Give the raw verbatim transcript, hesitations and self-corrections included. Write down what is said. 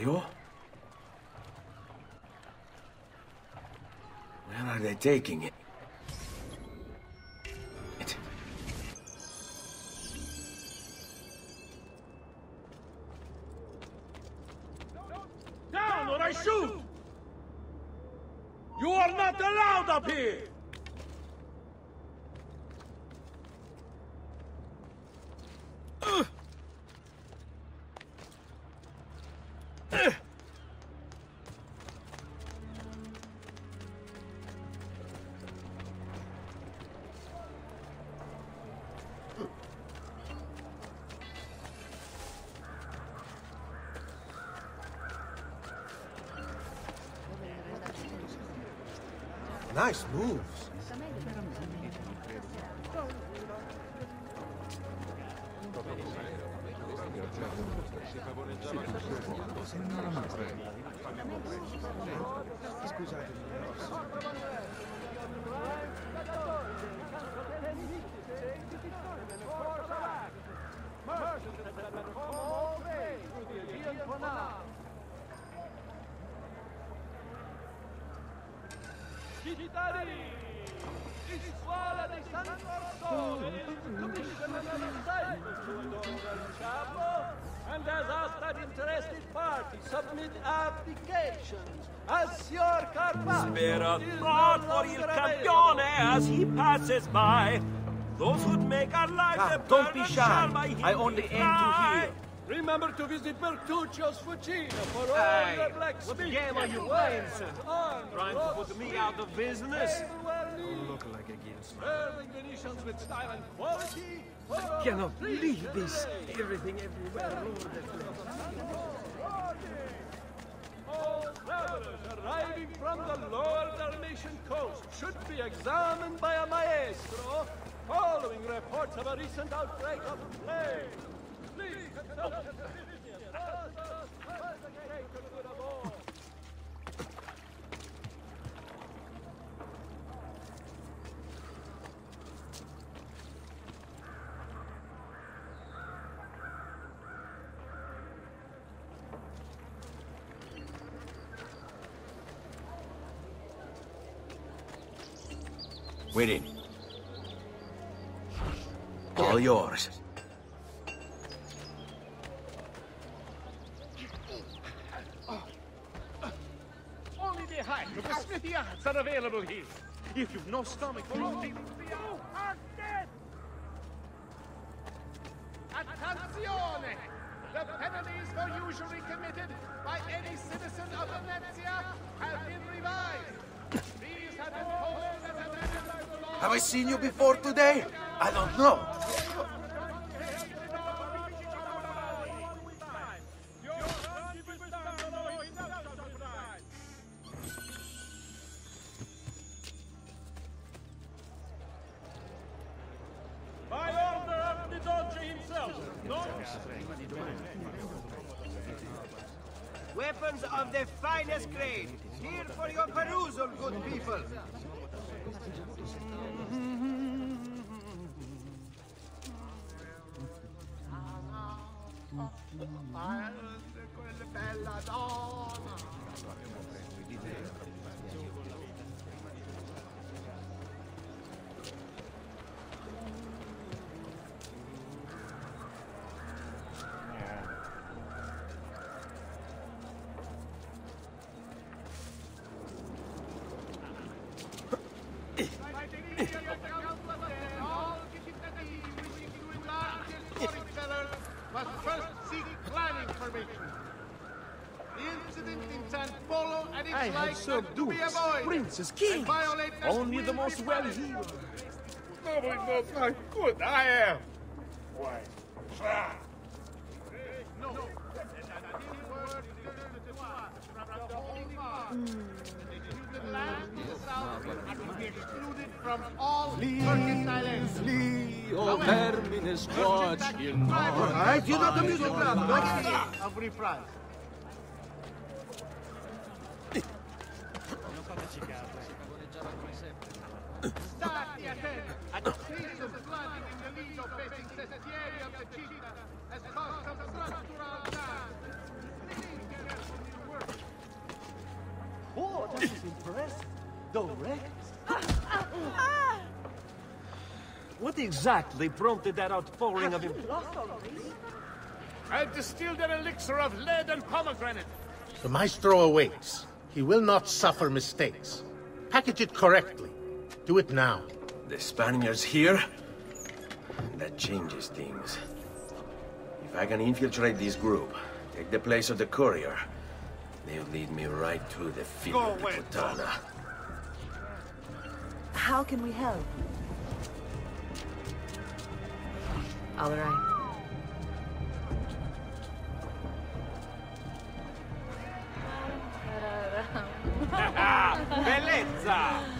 you? Where are they taking it? it? Down or I shoot! You are not allowed up here! Nice moves. And has asked that interested party submit applications as your carpaccio. Spare thought for Il Campione as he passes by. Those who make our lives a burden. Don't be shy. I only aim to hear. Remember to visit Bertuccio's Fucina for all hey, your blacksmith. What game are you playing, sir? Trying to put me out of business? You look like a guildsman. Venetians with style and quality. I cannot believe this. Everything everywhere. All travelers arriving from the lower Dalmatian coast should be examined by a maestro following reports of a recent outbreak of plague. Wait in. All yours. Are available here. If you've no stomach for anything, you are dead! Attenzione! The penalties for usury committed by any citizen of Venezia have been revised. These have been posted as a matter of law. Have I seen you before today? I don't know. Weapons of the finest grade, here for your perusal, good people. I have served dukes, princes, kings, only the most well-heeled. Nobody knows how good I am. Why? Ah. No. Mm. The land south has been excluded from all Turkish Lee, O Terminus George. All right, you're not the music club. What's of reprise? As part of structural dance. wasn't impressed. Direct. What exactly prompted that outpouring of impulsion? I've distilled an elixir of lead and pomegranate. The maestro awaits. He will not suffer mistakes. Package it correctly. Do it now. The Spaniards here? That changes things. If I can infiltrate this group, take the place of the courier, they'll lead me right through the field of the Futana. How can we help? All right. Bellezza!